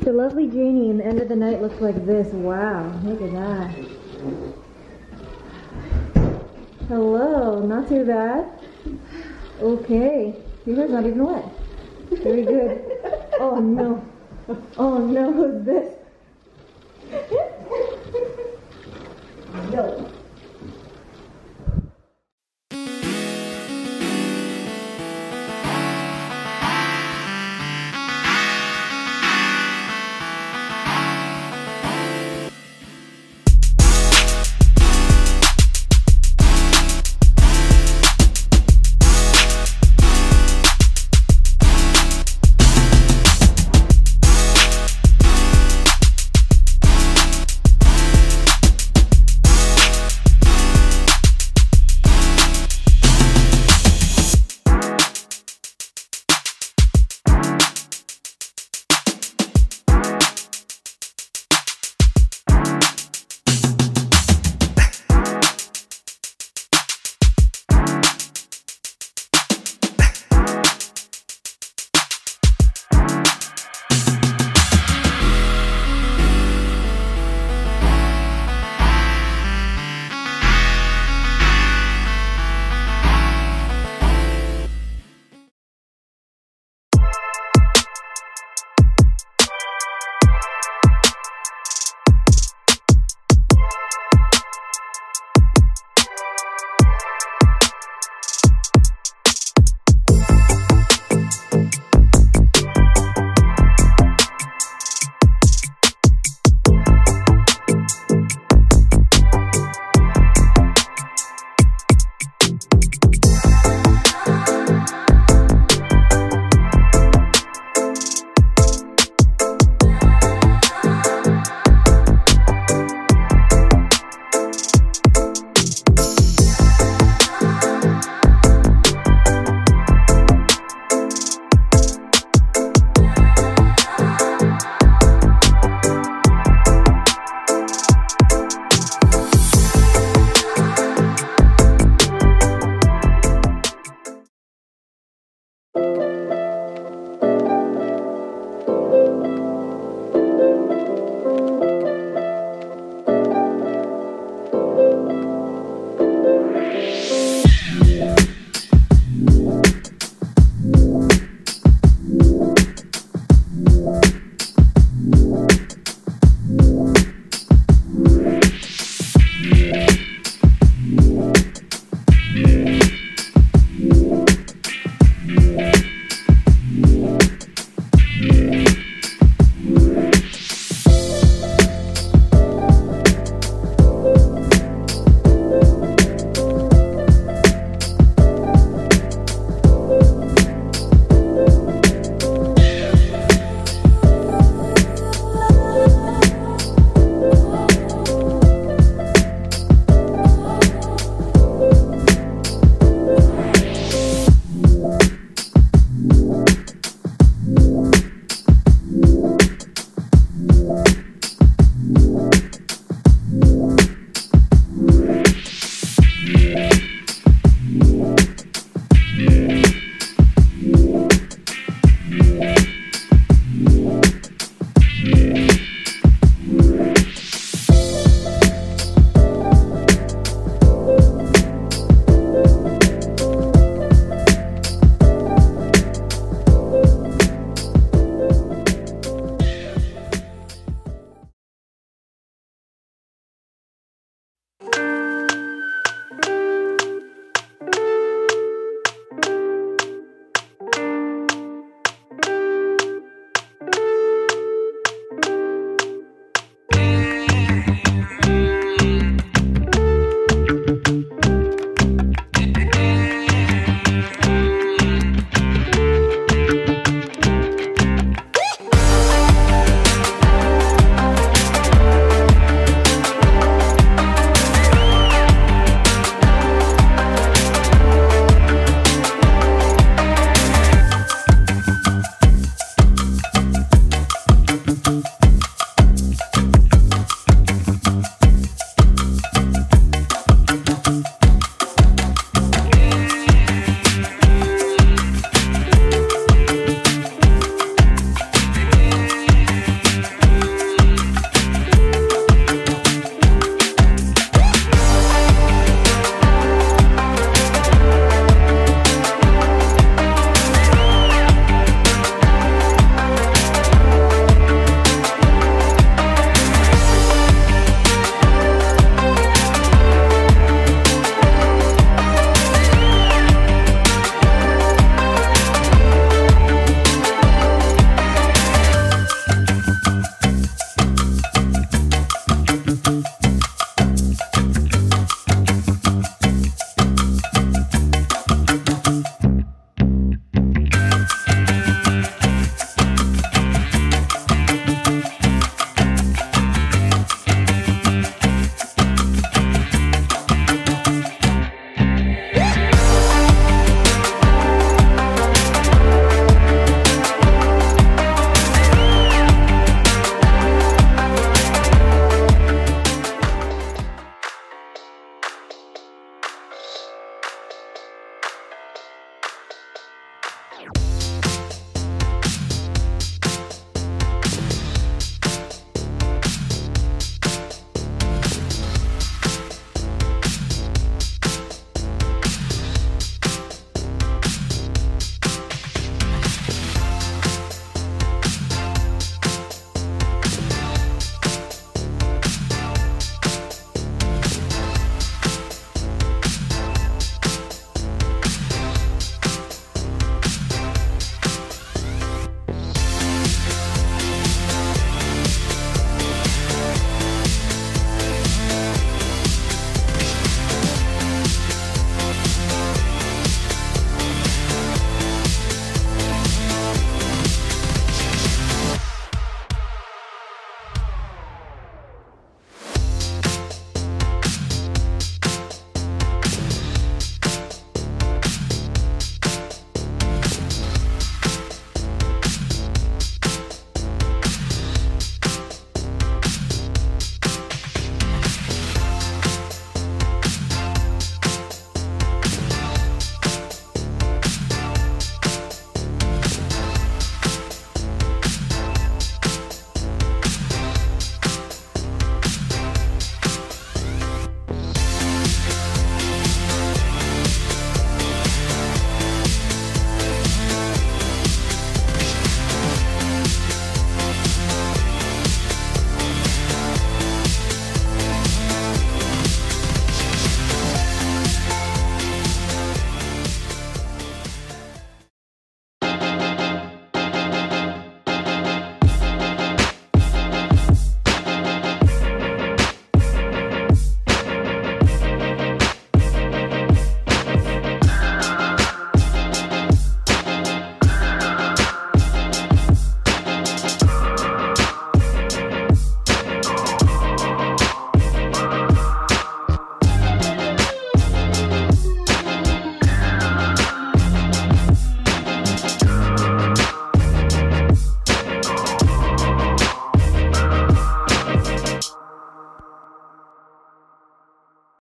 The lovely genie and the end of the night looks like this. Wow, look at that. Hello, not too bad. Okay, your hair's not even wet. Very good. Oh no. Oh no, who's this? No.